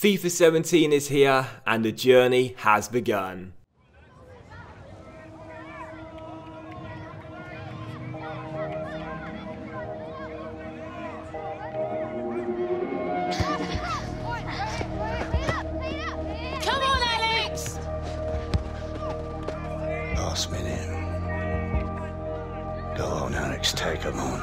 FIFA 17 is here and the journey has begun. Come on, Alex! Last minute. Go on, Alex, take him on.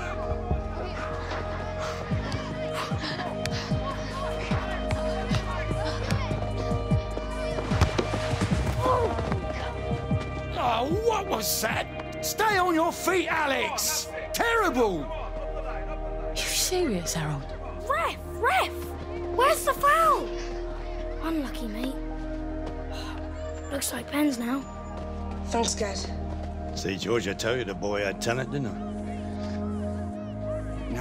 What was that? Stay on your feet, Alex! Oh, terrible! Are you serious, Harold? Ref! Where's the foul? Unlucky, mate. Looks like pens now. Thanks, guys. See, George, I told you the boy had talent, didn't I?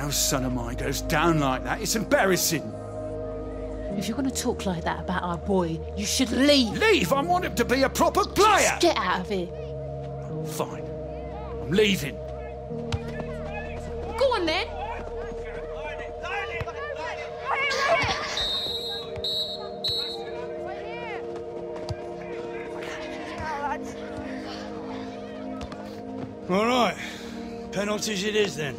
No son of mine goes down like that. It's embarrassing. If you're going to talk like that about our boy, you should leave. Leave? I want him to be a proper player! Just get out of here. Fine. I'm leaving. Go on then. All right. Penalties it is then.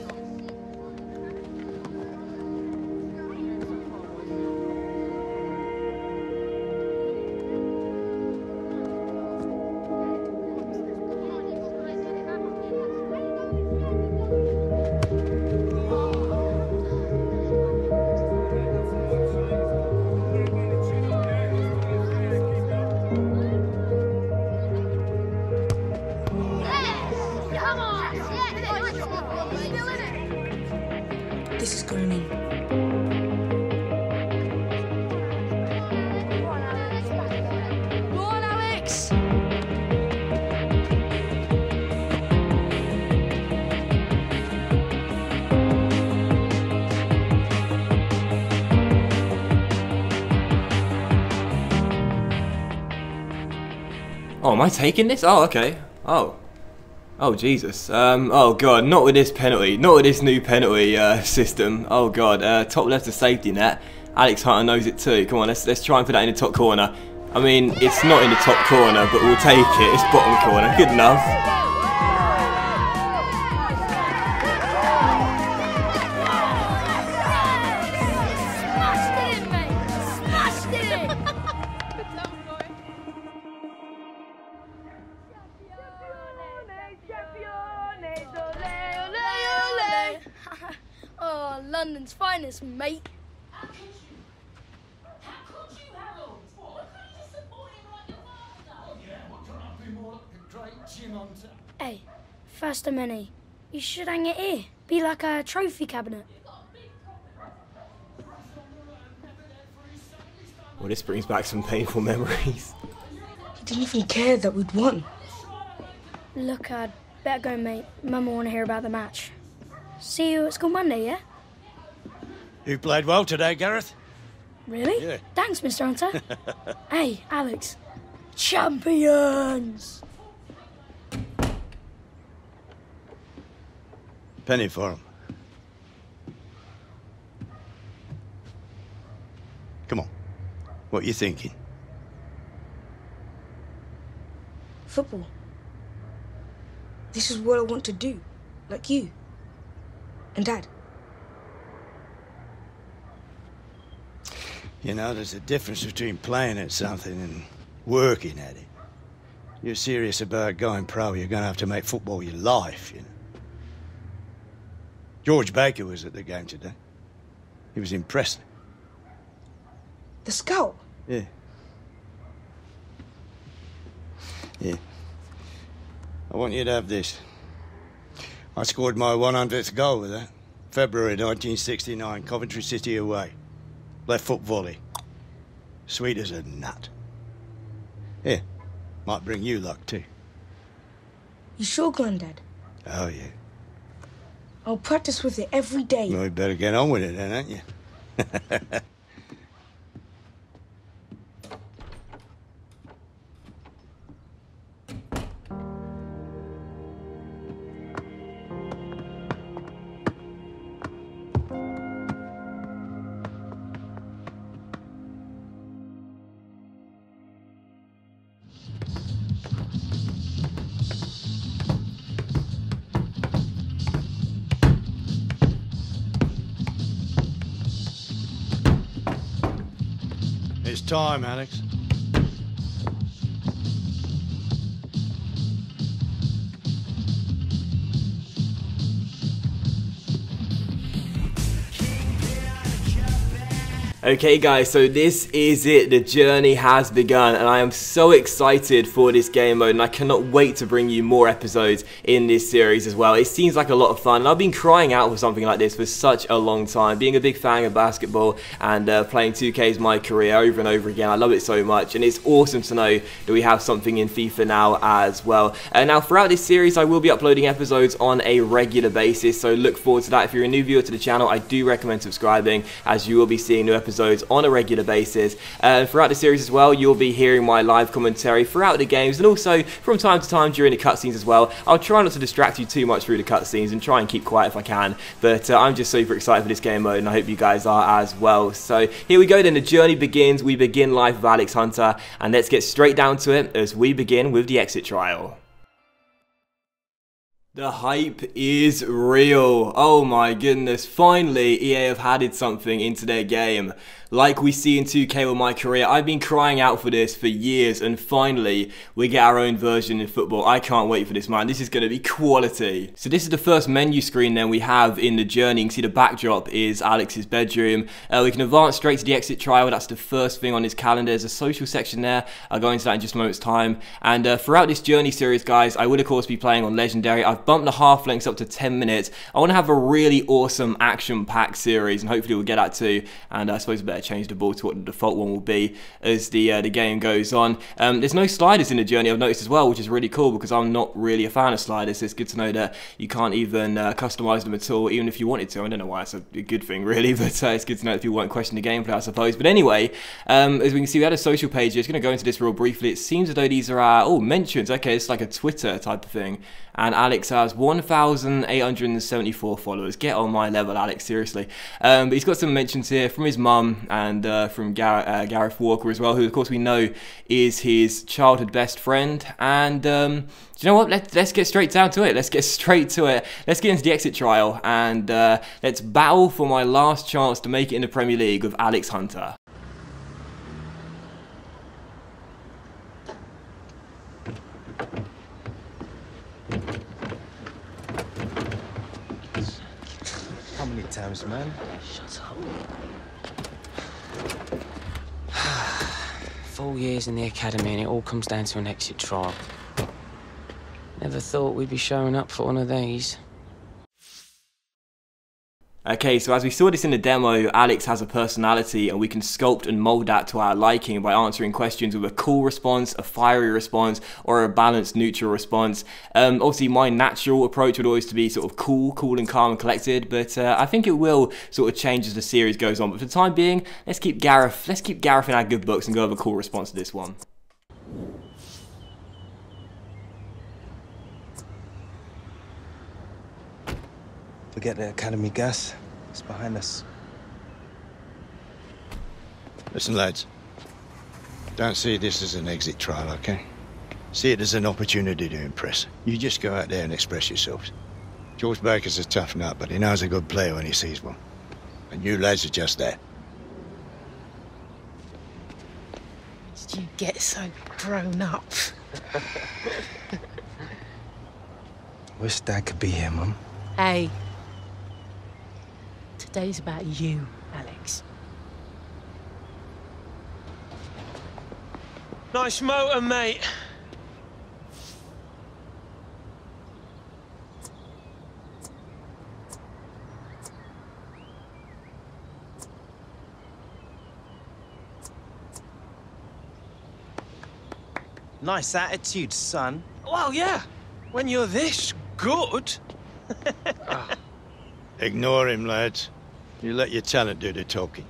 Oh, am I taking this? Oh, okay. Oh, Jesus. Oh, God, not with this penalty. Not with this new penalty system. Oh, God. Top left of safety net. Alex Hunter knows it too. Come on, let's try and put that in the top corner. I mean, it's not in the top corner, but we'll take it. It's bottom corner. Good enough. London's finest, mate. How could you? How could you, Harold? Why couldn't you support him like your father? Yeah, what can I be more like the great Jim Hunter? Hey, first of many, you should hang it here. Be like a trophy cabinet. Well, this brings back some painful memories. He didn't even care that we'd won. Look, I'd better go, mate. Mum will want to hear about the match. See you at school Monday, yeah? You played well today, Gareth. Really? Yeah. Thanks, Mr. Hunter. Hey, Alex. Champions! Penny for him. Come on. What are you thinking? Football. This is what I want to do. Like you. And Dad. You know, there's a difference between playing at something and working at it. You're serious about going pro, you're going to have to make football your life, you know. George Baker was at the game today. He was impressed. The skull? Yeah. Yeah. I want you to have this. I scored my 100th goal with that. February 1969, Coventry City away. Left foot volley. Sweet as a nut. Here, might bring you luck too. You sure, Grandad? Oh, yeah. I'll practice with it every day. Well, you better get on with it then, ain't you? It's time, Alex. Okay guys, so this is it, the journey has begun, and I am so excited for this game mode, and I cannot wait to bring you more episodes in this series as well. It seems like a lot of fun, and I've been crying out for something like this for such a long time. Being a big fan of basketball and playing 2K is my career over and over again. I love it so much, and it's awesome to know that we have something in FIFA now as well. Now throughout this series I will be uploading episodes on a regular basis, so look forward to that. If you're a new viewer to the channel, I do recommend subscribing, as you will be seeing new episodes on a regular basis. Throughout the series as well, you'll be hearing my live commentary throughout the games, and also from time to time during the cutscenes as well. I'll try not to distract you too much through the cutscenes and try and keep quiet if I can, but I'm just super excited for this game mode, and I hope you guys are as well. So here we go then, the journey begins. We begin life with Alex Hunter, and let's get straight down to it as we begin with the exit trial. The hype is real. Oh my goodness, finally EA have added something into their game. Like we see in 2K with my career, I've been crying out for this for years, and finally we get our own version in football. I can't wait for this, man. This is going to be quality. So this is the first menu screen then we have in The Journey. You can see the backdrop is Alex's bedroom. We can advance straight to the exit trial. That's the first thing on his calendar. There's a social section there. I'll go into that in just a moment's time. And throughout this Journey series, guys, I will of course be playing on Legendary. I've bumped the half lengths up to 10 minutes. I want to have a really awesome action-packed series, and hopefully we'll get that too. And I suppose change the ball to what the default one will be as the game goes on. There's no sliders in The Journey, I've noticed as well, which is really cool because I'm not really a fan of sliders, so it's good to know that you can't even customize them at all, even if you wanted to. I don't know why it's a good thing really, but it's good to know if you want to question the gameplay, I suppose. But anyway, as we can see, we had a social page. It's going to go into this real briefly. It seems as though these are our mentions. Okay, it's like a Twitter type of thing, and Alex has 1,874 followers. Get on my level, Alex, seriously. But he's got some mentions here from his mum, and from Gareth Walker as well, who of course we know is his childhood best friend. And do you know what, let's get straight down to it. Let's get into the exit trial, and let's battle for my last chance to make it in the Premier League with Alex Hunter. How many times, man? Shut up. 4 years in the academy, and it all comes down to an exit trial. Never thought we'd be showing up for one of these. Okay, so as we saw this in the demo, Alex has a personality, and we can sculpt and mold that to our liking by answering questions with a cool response, a fiery response, or a balanced neutral response. Obviously my natural approach would always to be sort of cool and calm and collected, but I think it will sort of change as the series goes on. But for the time being, let's keep Gareth in our good books and go have a cool response to this one. Forget the academy gas. It's behind us. Listen, lads. Don't see this as an exit trial, okay? See it as an opportunity to impress. You just go out there and express yourselves. George Baker's a tough nut, but he knows a good player when he sees one. And you lads are just that. Did you get so grown up? Wish Dad could be here, Mum. Hey. Today's about you, Alex. Nice motor, mate. Nice attitude, son. Well, yeah. When you're this good. Oh. Ignore him, lads. You let your talent do the talking.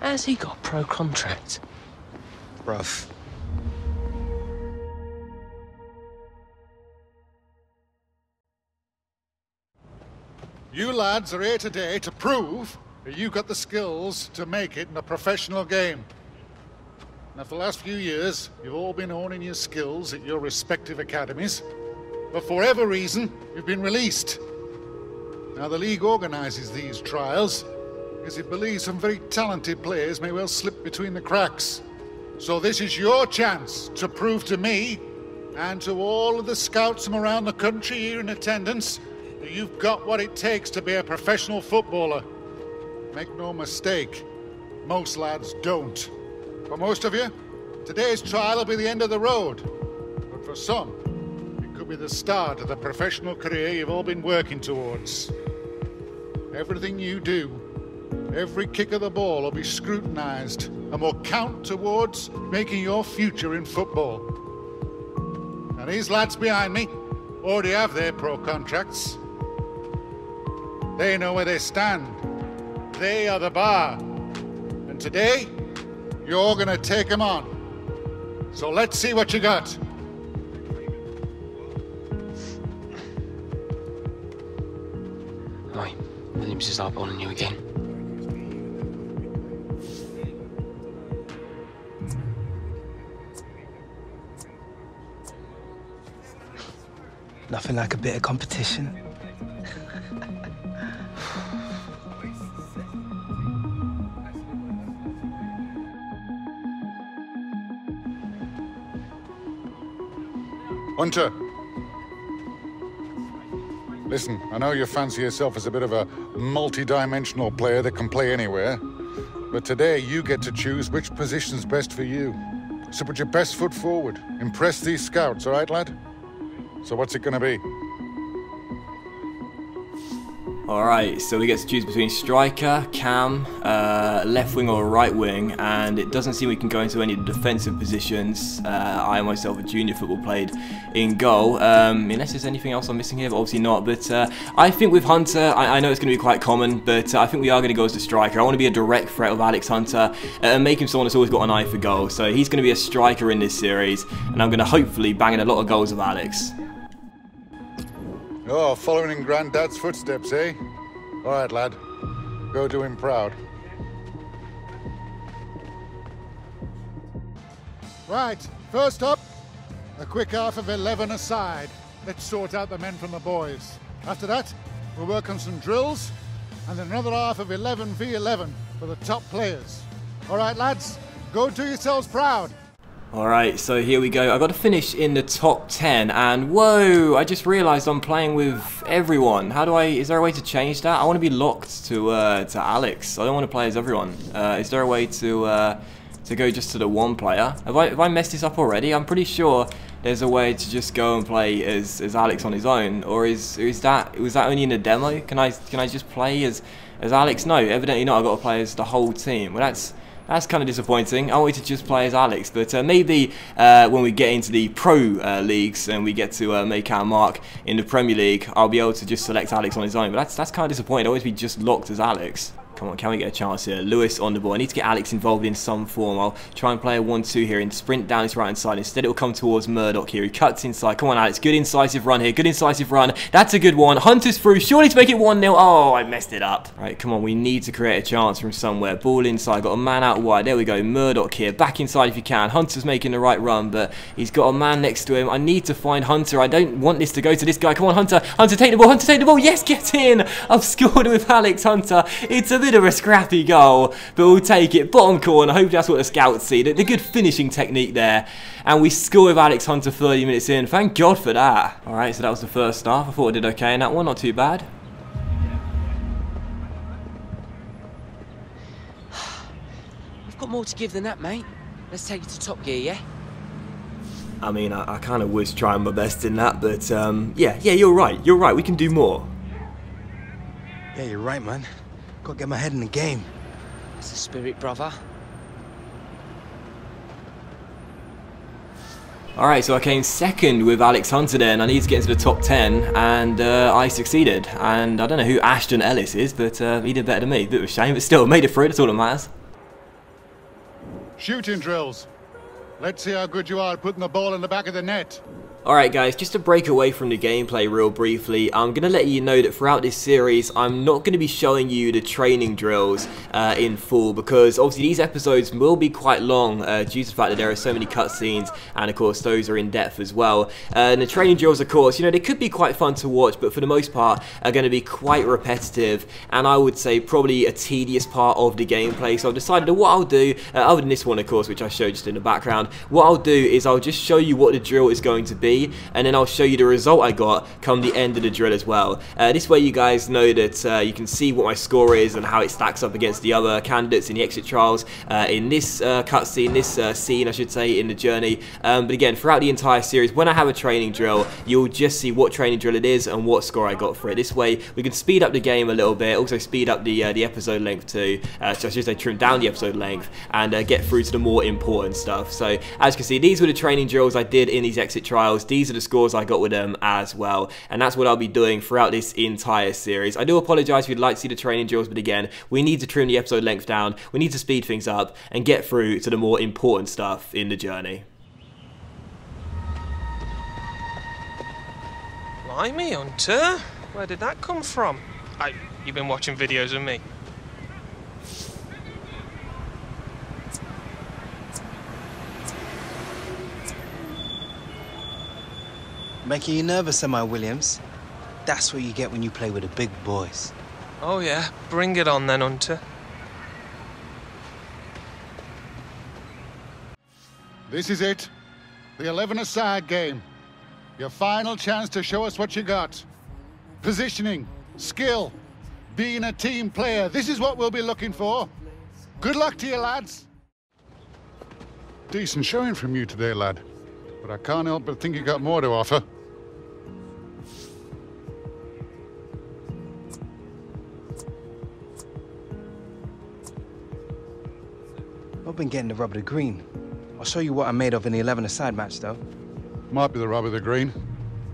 Has he got pro contract? Rough. You lads are here today to prove that you got the skills to make it in a professional game. Now, for the last few years, you've all been honing your skills at your respective academies, but for whatever reason, you've been released. Now, the league organizes these trials, because it believes some very talented players may well slip between the cracks. So this is your chance to prove to me, and to all of the scouts from around the country here in attendance, that you've got what it takes to be a professional footballer. Make no mistake, most lads don't. For most of you, today's trial will be the end of the road. But for some, it could be the start of the professional career you've all been working towards. Everything you do, every kick of the ball will be scrutinized and will count towards making your future in football. And these lads behind me already have their pro contracts. They know where they stand. They are the bar. And today, you're going to take them on. So let's see what you got. Right, Williams is up on you again. Nothing like a bit of competition. Hunter. Listen, I know you fancy yourself as a bit of a multi-dimensional player that can play anywhere, but today you get to choose which position's best for you. So put your best foot forward. Impress these scouts, all right, lad? So what's it going to be? Alright, so we get to choose between striker, cam, left wing or right wing, and it doesn't seem we can go into any defensive positions. I myself, a junior football, played in goal, unless there's anything else I'm missing here, but obviously not. But I think with Hunter, I know it's going to be quite common, but I think we are going to go as the striker. I want to be a direct threat with Alex Hunter and make him someone that's always got an eye for goal. So he's going to be a striker in this series, and I'm going to hopefully bang in a lot of goals with Alex. Oh, following in Granddad's footsteps, eh? All right, lad. Go do him proud. Right, first up, a quick half of 11 aside. Let's sort out the men from the boys. After that, we'll work on some drills and then another half of 11 v 11 for the top players. All right, lads, go do yourselves proud. Alright, so here we go. I've got to finish in the top 10, and whoa, I just realised I'm playing with everyone. How do I, is there a way to change that? I want to be locked to Alex. I don't want to play as everyone. Is there a way to go just to the one player? Have I messed this up already? I'm pretty sure there's a way to just go and play as Alex on his own, or was that only in a demo? Can I just play as Alex? No, evidently not. I've got to play as the whole team. Well, that's kind of disappointing. I wanted to just play as Alex, but maybe when we get into the pro leagues and we get to make our mark in the Premier League, I'll be able to just select Alex on his own. But that's kind of disappointing. I'll always be just locked as Alex. Come on, can we get a chance here? Lewis on the ball. I need to get Alex involved in some form. I'll try and play a 1-2 here and sprint down his right-hand side. Instead, it'll come towards Murdoch here. He cuts inside. Come on, Alex. Good incisive run here. Good incisive run. That's a good one. Hunter's through. Surely to make it 1-0. Oh, I messed it up. All right, come on. We need to create a chance from somewhere. Ball inside. Got a man out wide. There we go. Murdoch here. Back inside if you can. Hunter's making the right run, but he's got a man next to him. I need to find Hunter. I don't want this to go to this guy. Come on, Hunter. Hunter, take the ball. Hunter, take the ball. Yes, get in. I've scored with Alex Hunter. It's a bit of a scrappy goal, but we'll take it. Bottom corner. Hopefully that's what the scouts see. The good finishing technique there. And we score with Alex Hunter 30 minutes in. Thank God for that. Alright, so that was the first half. I thought I did okay in that one. Not too bad. I've got more to give than that, mate. Let's take it to top gear, yeah? I mean, I kind of was trying my best in that, but yeah, you're right. You're right. We can do more. Yeah, you're right, man. Gotta get my head in the game. That's the spirit, brother. Alright, so I came second with Alex Hunter there, and I need to get into the top 10, and I succeeded. And I don't know who Ashton Ellis is, but he did better than me. Bit of a shame, but still, made it through, that's all that matters. Shooting drills. Let's see how good you are at putting the ball in the back of the net. Alright guys, just to break away from the gameplay real briefly, I'm going to let you know that throughout this series I'm not going to be showing you the training drills in full, because obviously these episodes will be quite long due to the fact that there are so many cutscenes, and of course those are in depth as well. And the training drills, of course, you know, they could be quite fun to watch, but for the most part are going to be quite repetitive, and I would say probably a tedious part of the gameplay. So I've decided that what I'll do, other than this one of course which I showed just in the background, what I'll do is I'll just show you what the drill is going to be, and then I'll show you the result I got come the end of the drill as well. This way you guys know that you can see what my score is and how it stacks up against the other candidates in the exit trials in this cutscene, this scene I should say, in The Journey. But again, throughout the entire series, when I have a training drill, you'll just see what training drill it is and what score I got for it. This way we can speed up the game a little bit, also speed up the episode length too, so I should say trim down the episode length, and get through to the more important stuff. So as you can see, these were the training drills I did in these exit trials. These are the scores I got with them as well, and that's what I'll be doing throughout this entire series. I do apologise if you'd like to see the training drills, but again, we need to trim the episode length down, we need to speed things up, and get through to the more important stuff in The Journey. Blimey, Hunter, where did that come from? You've been watching videos of me. Making you nervous, am I, Williams? That's what you get when you play with the big boys. Oh yeah, bring it on then, Hunter. This is it. The 11-a-side game. Your final chance to show us what you got. Positioning, skill, being a team player. This is what we'll be looking for. Good luck to you, lads. Decent showing from you today, lad. But I can't help but think you got more to offer. I've been getting the rub of the green. I'll show you what I'm made of in the 11-a-side match, though. Might be the rub of the green.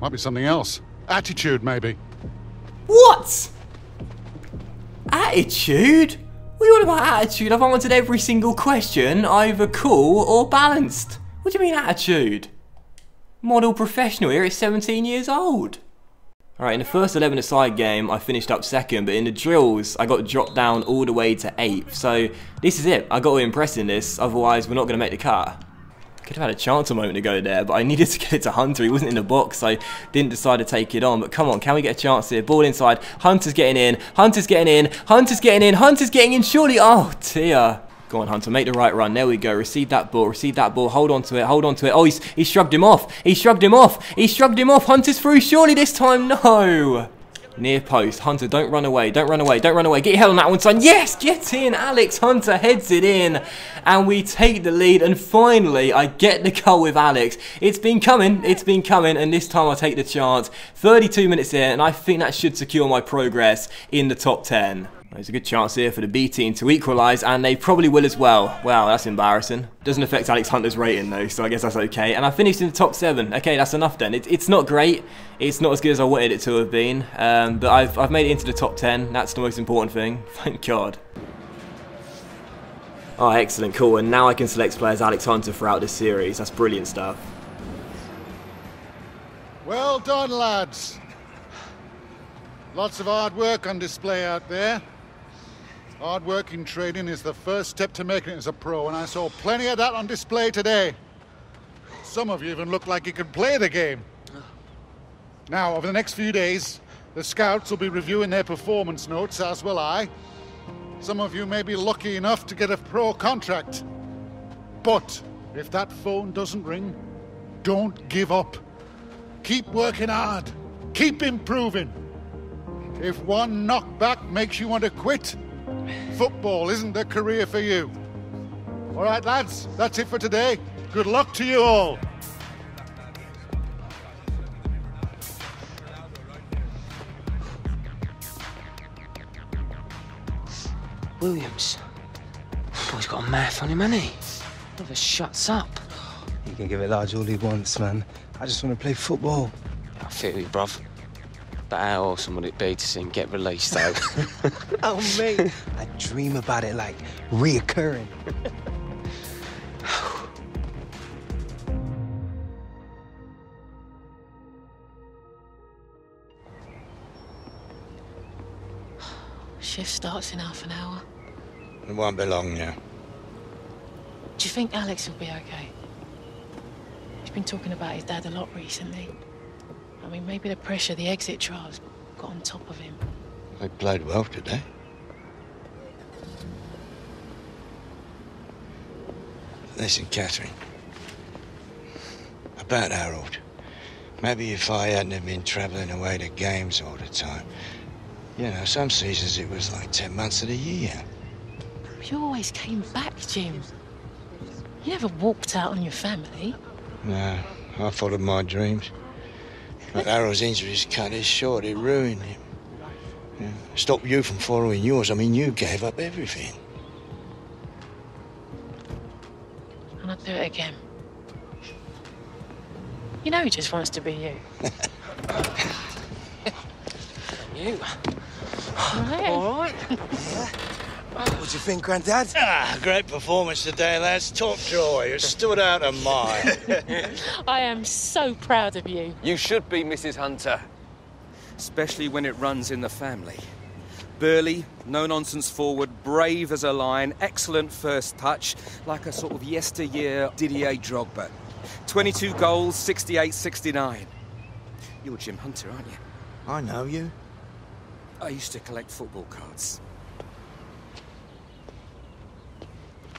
Might be something else. Attitude, maybe. What? Attitude? What do you want about attitude? I've answered every single question, either cool or balanced. What do you mean attitude? Model professional here at 17 years old. Alright, in the first 11-a-side game, I finished up second, but in the drills, I got dropped down all the way to 8th. So, this is it. I got to impress in this, otherwise we're not going to make the cut. Could have had a chance a moment ago there, but I needed to get it to Hunter. He wasn't in the box, so I didn't decide to take it on. But come on, can we get a chance here? Ball inside. Hunter's getting in. Hunter's getting in. Hunter's getting in. Hunter's getting in, surely. Oh, dear. Go on, Hunter, make the right run. There we go. Receive that ball, hold on to it, hold on to it. Oh, he shrugged him off. He shrugged him off. He shrugged him off. Hunter's through, surely this time. No. Near post. Hunter, don't run away. Don't run away. Don't run away. Get your head on that one, son. Yes, get in. Alex Hunter heads it in. And we take the lead. And finally, I get the goal with Alex. It's been coming. It's been coming. And this time I take the chance. 32 minutes in, and I think that should secure my progress in the top 10. There's a good chance here for the B team to equalise, and they probably will as well. Wow, that's embarrassing. Doesn't affect Alex Hunter's rating though, so I guess that's okay. And I finished in the top 7. Okay, that's enough then. It's not great. It's not as good as I wanted it to have been. But I've made it into the top 10. That's the most important thing. Thank God. Oh, excellent, cool. And now I can select players Alex Hunter throughout this series. That's brilliant stuff. Well done, lads. Lots of hard work on display out there. Hard work in training is the first step to making it as a pro, and I saw plenty of that on display today. Some of you even look like you can play the game. Now, over the next few days, the scouts will be reviewing their performance notes, as will I. Some of you may be lucky enough to get a pro contract. But if that phone doesn't ring, don't give up. Keep working hard. Keep improving. If one knockback makes you want to quit, football isn't the career for you. All right, lads, that's it for today. Good luck to you all. Williams, that boy's got a mouth on him, hasn't he? Never shuts up. He can give it large all he wants, man. I just want to play football. I feel you, bruv. But how awesome would it be to see him get released, though? Oh, mate. I dream about it, like, reoccurring. shift starts in half an hour. It won't be long now. Do you think Alex will be okay? He's been talking about his dad a lot recently. I mean, maybe the pressure the exit trials got on top of him. They played well today. Listen, Catherine. About Harold. Maybe if I hadn't have been travelling away to games all the time. You know, some seasons it was like 10 months of the year. But you always came back, Jim. You never walked out on your family. No, I followed my dreams. But Harold's injuries cut it short. It ruined him. Yeah. Stopped you from following yours. I mean, you gave up everything. And I'd do it again. You know he just wants to be you. You. All right. Yeah. What do you think, Grandad? Ah, great performance today, lads. Top draw. You stood out a mile. I am so proud of you. You should be, Mrs. Hunter. Especially when it runs in the family. Burly, no-nonsense forward, brave as a lion, excellent first touch, like a sort of yesteryear Didier Drogba. 22 goals, 68-69. You're Jim Hunter, aren't you? I know you. I used to collect football cards.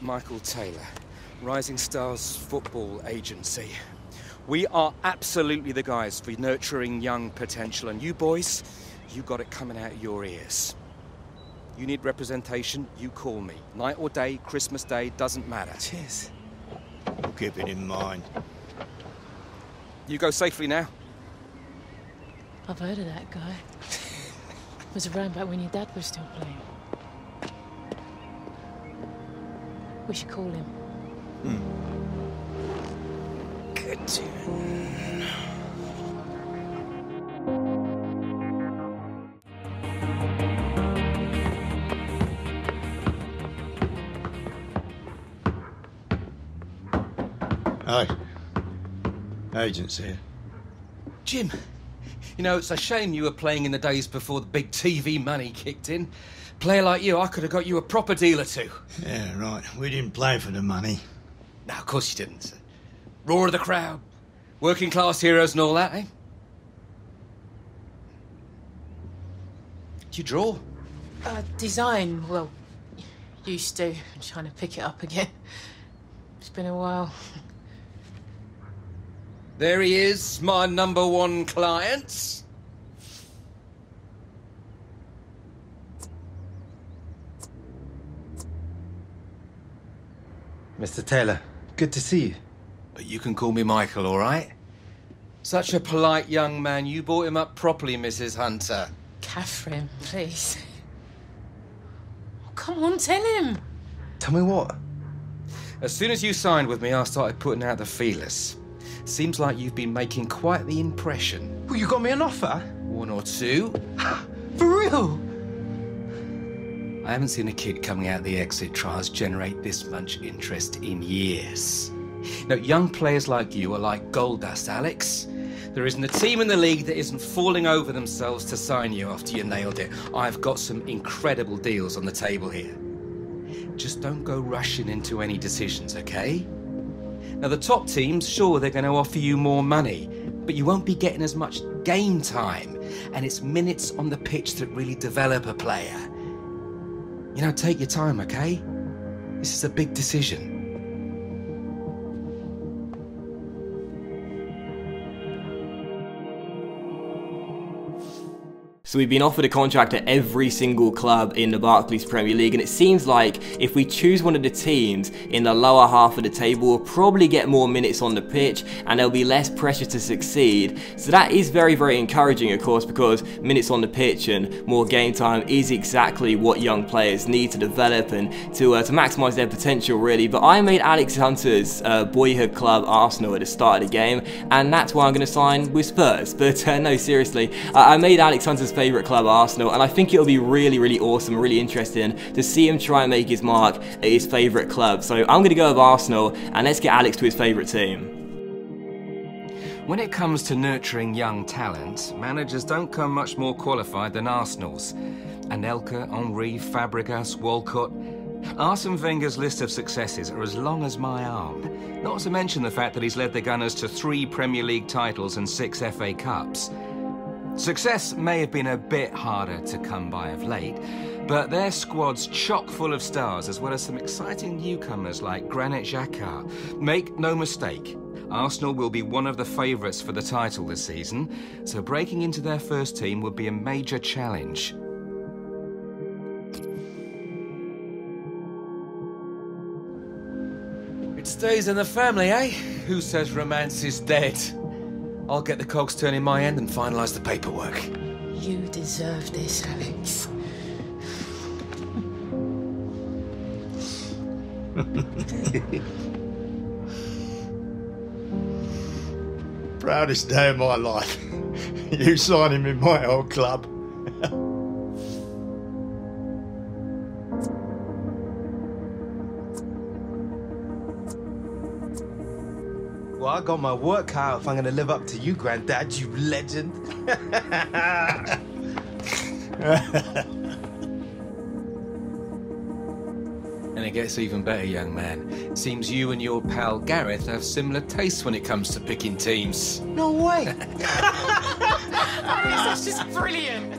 Michael Taylor, Rising Stars Football Agency. We are absolutely the guys for nurturing young potential, and you boys, you got it coming out of your ears. You need representation, you call me. Night or day, Christmas Day, doesn't matter. Cheers. We'll keep it in mind. You go safely now. I've heard of that guy. It was around back when your dad was still playing. We should call him. Hmm. Good tune. Hi. Agent's here. Jim, you know, it's a shame you were playing in the days before the big TV money kicked in. Player like you, I could have got you a proper deal or two. Yeah, right. We didn't play for the money. No, of course you didn't. Roar of the crowd, working class heroes and all that, eh? Do you draw? Design, well, used to. I'm trying to pick it up again. It's been a while. There he is, my number one client. Mr. Taylor, good to see you. But you can call me Michael, all right? Such a polite young man. You brought him up properly, Mrs. Hunter. Catherine, please. Oh, come on, tell him. Tell me what? As soon as you signed with me, I started putting out the feelers. Seems like you've been making quite the impression. Well, you got me an offer? One or two. For real? I haven't seen a kid coming out of the exit trials generate this much interest in years. Now, young players like you are like gold dust, Alex. There isn't a team in the league that isn't falling over themselves to sign you after you nailed it. I've got some incredible deals on the table here. Just don't go rushing into any decisions, okay? Now, the top teams, sure, they're going to offer you more money, but you won't be getting as much game time, and it's minutes on the pitch that really develop a player. You know, take your time, okay? This is a big decision. So we've been offered a contract at every single club in the Barclays Premier League, and it seems like if we choose one of the teams in the lower half of the table, we'll probably get more minutes on the pitch and there'll be less pressure to succeed. So that is very, very encouraging, of course, because minutes on the pitch and more game time is exactly what young players need to develop and to maximise their potential, really. But I made Alex Hunter's boyhood club Arsenal at the start of the game, and that's why I'm going to sign with Spurs. But no, seriously, I made Alex Hunter's favourite club Arsenal, and I think it'll be really, really awesome, really interesting to see him try and make his mark at his favourite club. So I'm going to go with Arsenal, and let's get Alex to his favourite team. When it comes to nurturing young talent, managers don't come much more qualified than Arsenal's. Anelka, Henri, Fabregas, Walcott. Arsene Wenger's list of successes are as long as my arm. Not to mention the fact that he's led the Gunners to 3 Premier League titles and 6 FA Cups. Success may have been a bit harder to come by of late, but their squad's chock full of stars, as well as some exciting newcomers like Granit Xhaka. Make no mistake, Arsenal will be one of the favourites for the title this season, so breaking into their first team would be a major challenge. It stays in the family, eh? Who says romance is dead? I'll get the cogs turning my end and finalise the paperwork. You deserve this, Alex. Proudest day of my life. You signing in my old club. Well, I got my work cut out if I'm going to live up to you, Granddad, you legend. And it gets even better, young man. Seems you and your pal Gareth have similar tastes when it comes to picking teams. No way! That's just brilliant!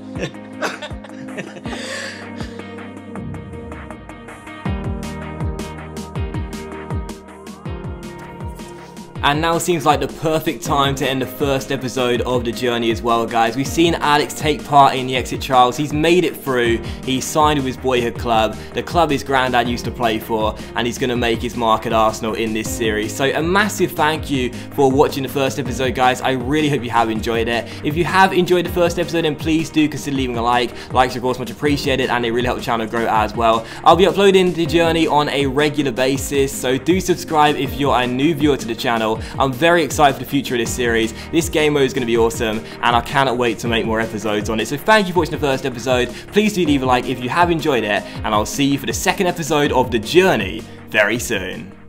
And now seems like the perfect time to end the first episode of The Journey as well, guys. We've seen Alex take part in the exit trials, he's made it through, he's signed with his boyhood club, the club his granddad used to play for, and he's going to make his mark at Arsenal in this series. So a massive thank you for watching the first episode, guys. I really hope you have enjoyed it. If you have enjoyed the first episode, then please do consider leaving a like. Likes are of course much appreciated and they really help the channel grow as well. I'll be uploading The Journey on a regular basis, so do subscribe if you're a new viewer to the channel. I'm very excited for the future of this series. This game mode is going to be awesome and I cannot wait to make more episodes on it. So thank you for watching the first episode. Please do leave a like if you have enjoyed it and I'll see you for the second episode of The Journey very soon.